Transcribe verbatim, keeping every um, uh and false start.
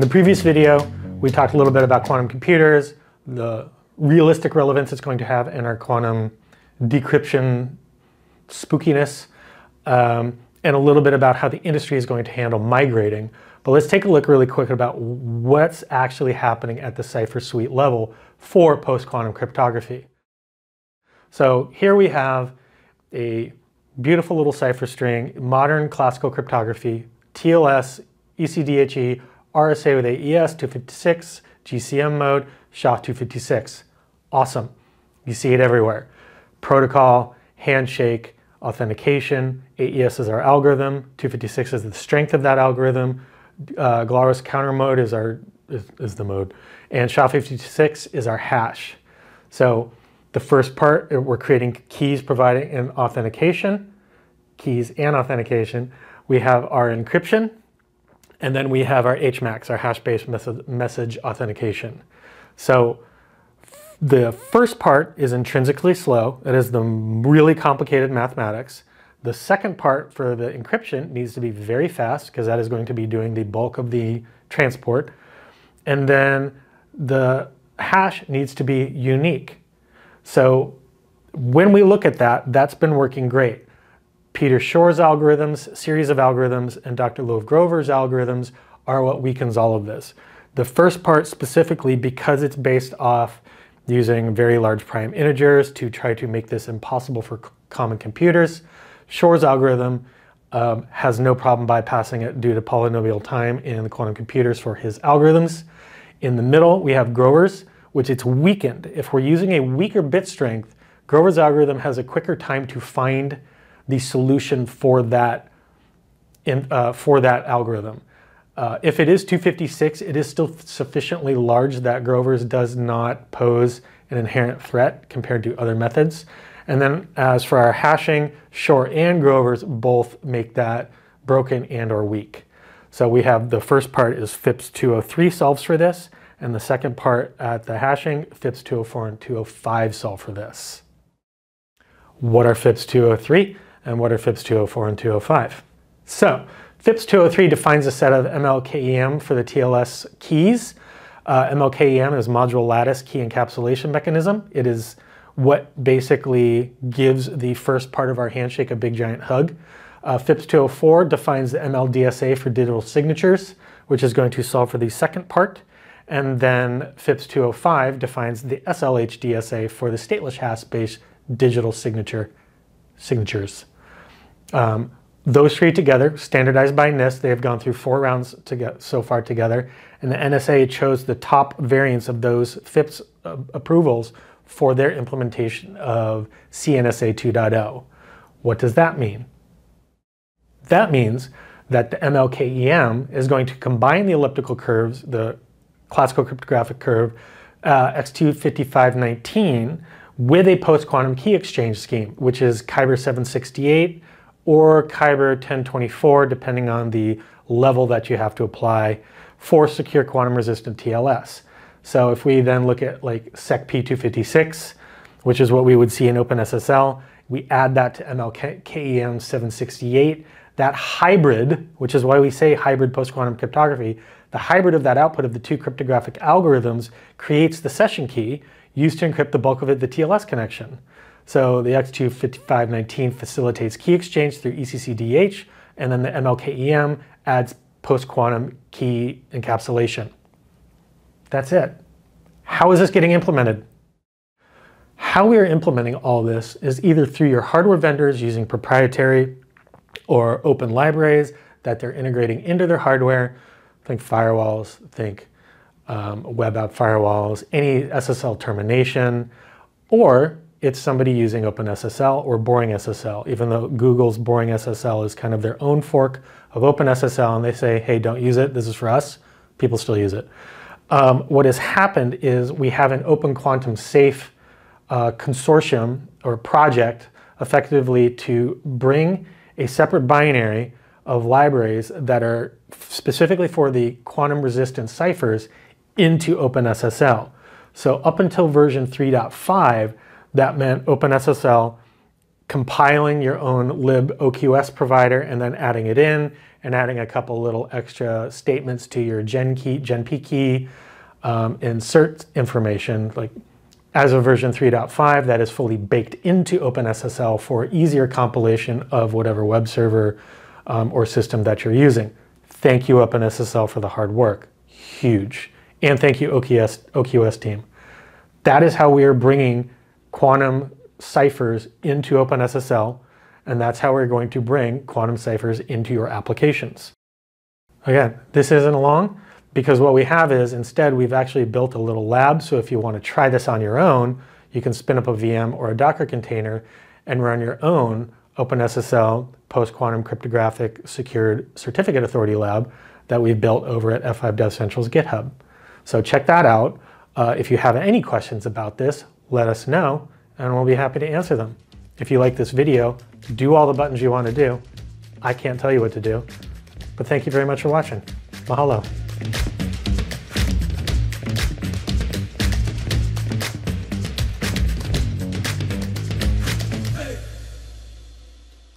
In the previous video, we talked a little bit about quantum computers, the realistic relevance it's going to have in our quantum decryption spookiness, um, and a little bit about how the industry is going to handle migrating. But let's take a look really quick about what's actually happening at the cipher suite level for post-quantum cryptography. So here we have a beautiful little cipher string, modern classical cryptography, T L S, E C D H E, R S A with A E S two fifty-six, G C M mode, S H A two fifty-six. Awesome. You see it everywhere. Protocol, handshake, authentication. A E S is our algorithm. two fifty-six is the strength of that algorithm. Uh, Glarus counter mode is our is, is the mode, and S H A two fifty-six is our hash. So the first part, we're creating keys providing an authentication, keys and authentication. We have our encryption, and then we have our H MAX, our hash-based message, message authentication. So the first part is intrinsically slow. It is the really complicated mathematics. The second part for the encryption needs to be very fast because that is going to be doing the bulk of the transport. And then the hash needs to be unique. So when we look at that, that's been working great. Peter Shor's algorithms, series of algorithms, and Doctor Lov Grover's algorithms are what weakens all of this. The first part specifically, because it's based off using very large prime integers to try to make this impossible for common computers, Shor's algorithm um, has no problem bypassing it due to polynomial time in the quantum computers for his algorithms. In the middle, we have Grover's, which it's weakened. If we're using a weaker bit strength, Grover's algorithm has a quicker time to find the solution for that, in, uh, for that algorithm. Uh, if it is two fifty-six, it is still sufficiently large that Grover's does not pose an inherent threat compared to other methods. And then as for our hashing, Shor and Grover's both make that broken and or weak. So we have the first part is FIPS two oh three solves for this, and the second part at the hashing, FIPS two oh four and two oh five solve for this. What are FIPS two oh three and what are FIPS two oh four and two oh five? So FIPS two oh three defines a set of M L K E M for the T L S keys. Uh, M L K E M is Module Lattice Key Encapsulation Mechanism. It is what basically gives the first part of our handshake a big giant hug. Uh, FIPS two oh four defines the M L D S A for digital signatures, which is going to solve for the second part. And then FIPS two oh five defines the S L H D S A for the stateless hash-based digital signature signatures. Um, those three together, standardized by NIST, they have gone through four rounds to get so far together, and the N S A chose the top variants of those FIPS uh, approvals for their implementation of C N S A two point oh. What does that mean? That means that the M L K E M is going to combine the elliptical curves, the classical cryptographic curve, uh, X two fifty-five nineteen, with a post-quantum key exchange scheme, which is Kyber seven sixty-eight or Kyber ten twenty-four, depending on the level that you have to apply for secure quantum-resistant T L S. So if we then look at like SecP two fifty-six, which is what we would see in OpenSSL, we add that to M L K E M seven sixty-eight, that hybrid, which is why we say hybrid post-quantum cryptography, the hybrid of that output of the two cryptographic algorithms creates the session key used to encrypt the bulk of it, the T L S connection. So the X two fifty-five nineteen facilitates key exchange through E C C D H, and then the M L K E M adds post-quantum key encapsulation. That's it. How is this getting implemented? How we are implementing all this is either through your hardware vendors using proprietary or open libraries that they're integrating into their hardware. Think firewalls, think um, web app firewalls, any S S L termination, or it's somebody using OpenSSL or BoringSSL, even though Google's BoringSSL is kind of their own fork of OpenSSL, and they say, hey, don't use it, this is for us, people still use it. Um, what has happened is we have an Open Quantum Safe uh, consortium or project effectively to bring a separate binary of libraries that are specifically for the quantum-resistant ciphers into OpenSSL. So up until version three point five, that meant OpenSSL compiling your own liboqs provider and then adding it in and adding a couple little extra statements to your gen key, genp key, um, insert information. Like as of version three point five, that is fully baked into OpenSSL for easier compilation of whatever web server um, or system that you're using. Thank you OpenSSL for the hard work, huge. And thank you O Q S, O Q S team. That is how we are bringing quantum ciphers into OpenSSL, and that's how we're going to bring quantum ciphers into your applications. Again, this isn't long because what we have is instead we've actually built a little lab. So if you want to try this on your own, you can spin up a V M or a Docker container and run your own OpenSSL post-quantum cryptographic secured certificate authority lab that we've built over at F five Dev Central's GitHub. So check that out. Uh, if you have any questions about this, let us know and we'll be happy to answer them. If you like this video, do all the buttons you want to do. I can't tell you what to do, but thank you very much for watching. Mahalo.